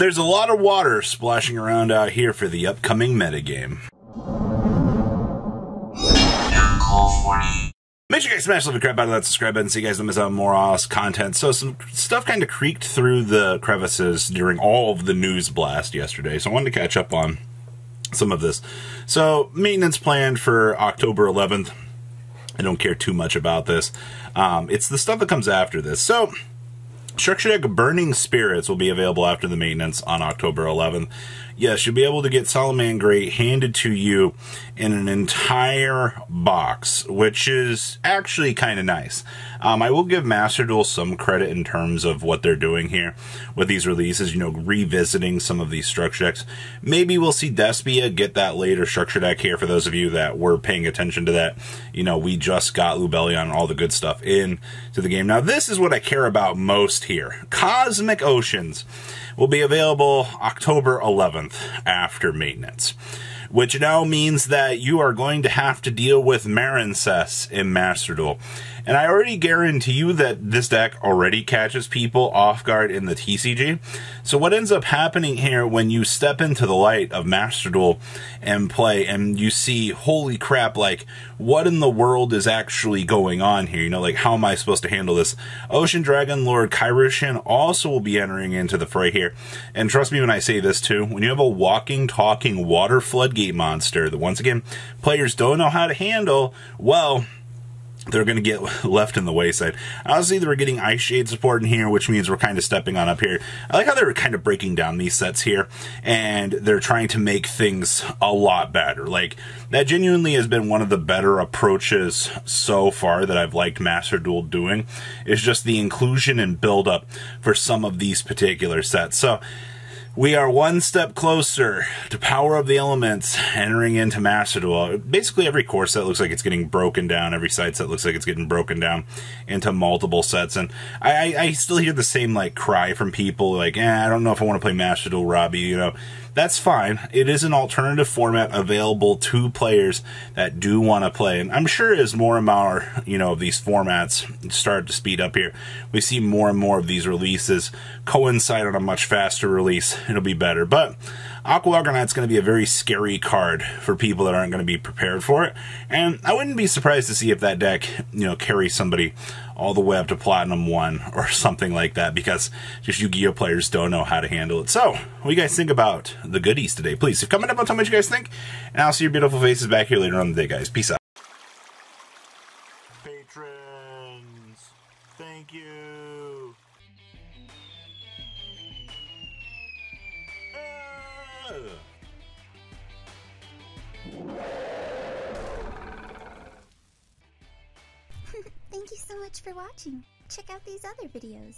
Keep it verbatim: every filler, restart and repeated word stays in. There's a lot of water splashing around out here for the upcoming metagame. Make sure you guys smash the crap out of that subscribe button so you guys don't miss out on more awesome content. So some stuff kind of creaked through the crevices during all of the news blast yesterday, so I wanted to catch up on some of this. So maintenance planned for October eleventh. I don't care too much about this. Um, it's the stuff that comes after this. So Structure Deck Burning Spirits will be available after the maintenance on October eleventh. Yes, you'll be able to get Solomon Gray handed to you in an entire box, which is actually kind of nice. Um, I will give Master Duel some credit in terms of what they're doing here with these releases, you know, revisiting some of these Structure Decks. Maybe we'll see Despia get that later Structure Deck here for those of you that were paying attention to that. You know, we just got Lubellion and all the good stuff into the game. Now, this is what I care about most here. Cosmic Oceans will be available October eleventh after maintenance, which now means that you are going to have to deal with Marincess in Master Duel. And I already guarantee you that this deck already catches people off guard in the T C G. So what ends up happening here when you step into the light of Master Duel and play and you see, holy crap, like what in the world is actually going on here? You know, like how am I supposed to handle this? Ocean Dragon Lord Kyrushin also will be entering into the fray here. And trust me when I say this too, when you have a walking, talking water floodgate monster that once again players don't know how to handle, well, they're going to get left in the wayside. Obviously, they were getting Ice Shade support in here, which means we're kind of stepping on up here. I like how they were kind of breaking down these sets here, and they're trying to make things a lot better. Like, that genuinely has been one of the better approaches so far that I've liked Master Duel doing, is just the inclusion and build-up for some of these particular sets. So we are one step closer to Power of the Elements entering into Master Duel. Basically every core set looks like it's getting broken down. Every side set looks like it's getting broken down into multiple sets. And I, I still hear the same like cry from people like, eh, I don't know if I want to play Master Duel, Robbie, you know. That's fine. It is an alternative format available to players that do want to play. And I'm sure as more and more, you know, of these formats start to speed up here, we see more and more of these releases coincide on a much faster release. It'll be better. But Aqualoggernaut's going to be a very scary card for people that aren't going to be prepared for it. And I wouldn't be surprised to see if that deck, you know, carries somebody all the way up to Platinum one or something like that, because just Yu-Gi-Oh players don't know how to handle it. So, what do you guys think about the goodies today? Please, if comment up, tell me what you guys think, and I'll see your beautiful faces back here later on in the day, guys. Peace out. Patrons, thank you. Thank you so much for watching. Check out these other videos.